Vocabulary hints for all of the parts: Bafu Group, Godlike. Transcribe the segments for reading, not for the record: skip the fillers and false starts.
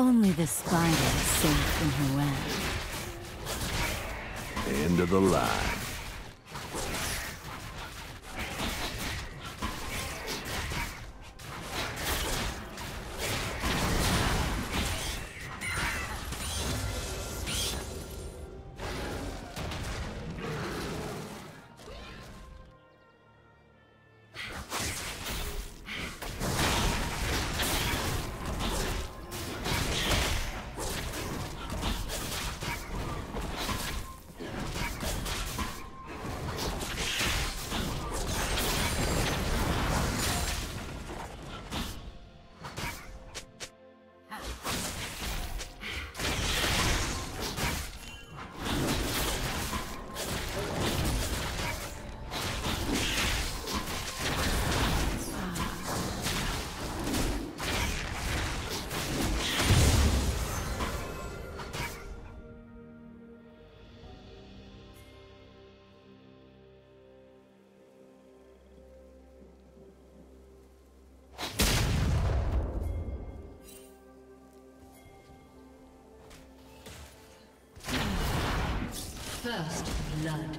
Only the spider is safe in her web. End of the line. First blood.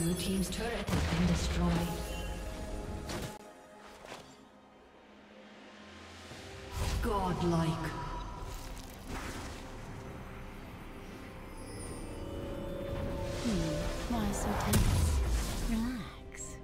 Blue team's turret has been destroyed. godlike. Why so tense? Relax.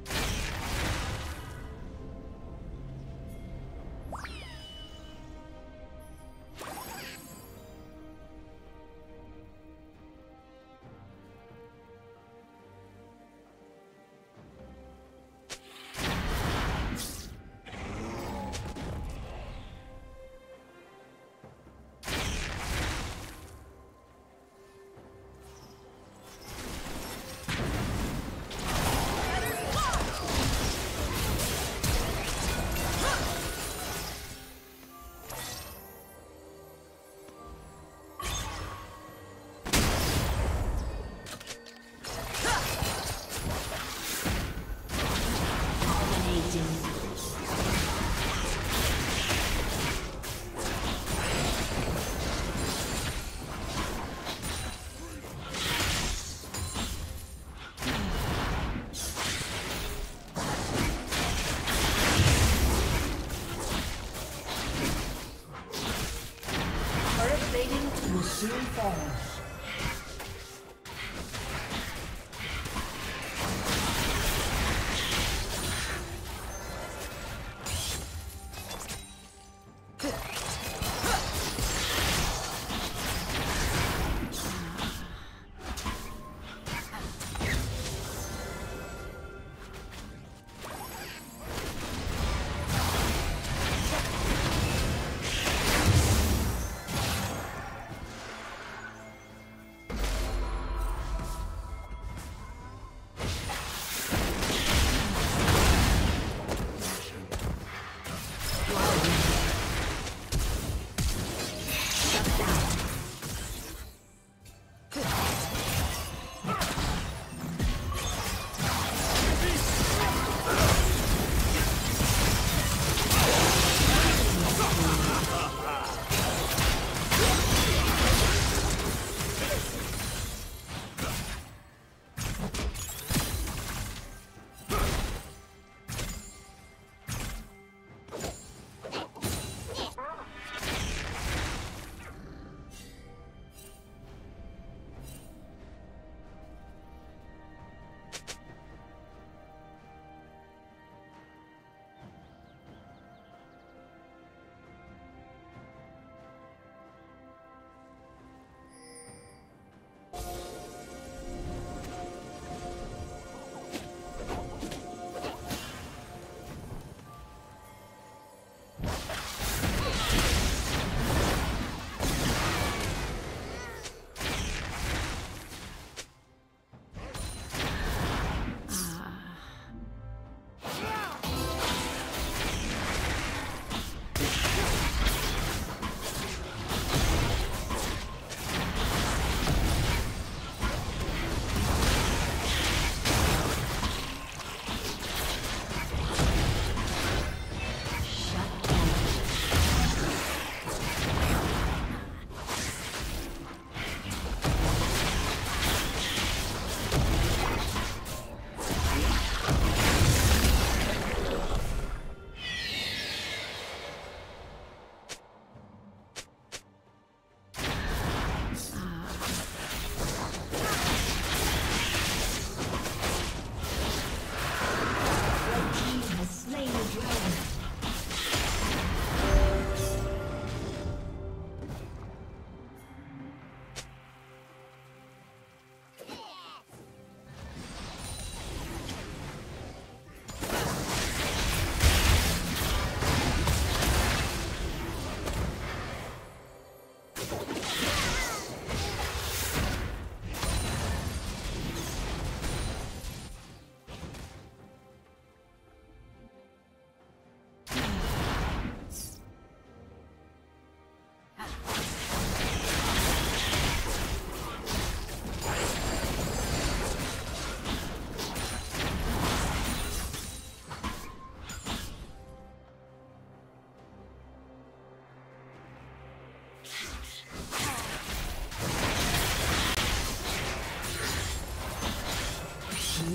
Blue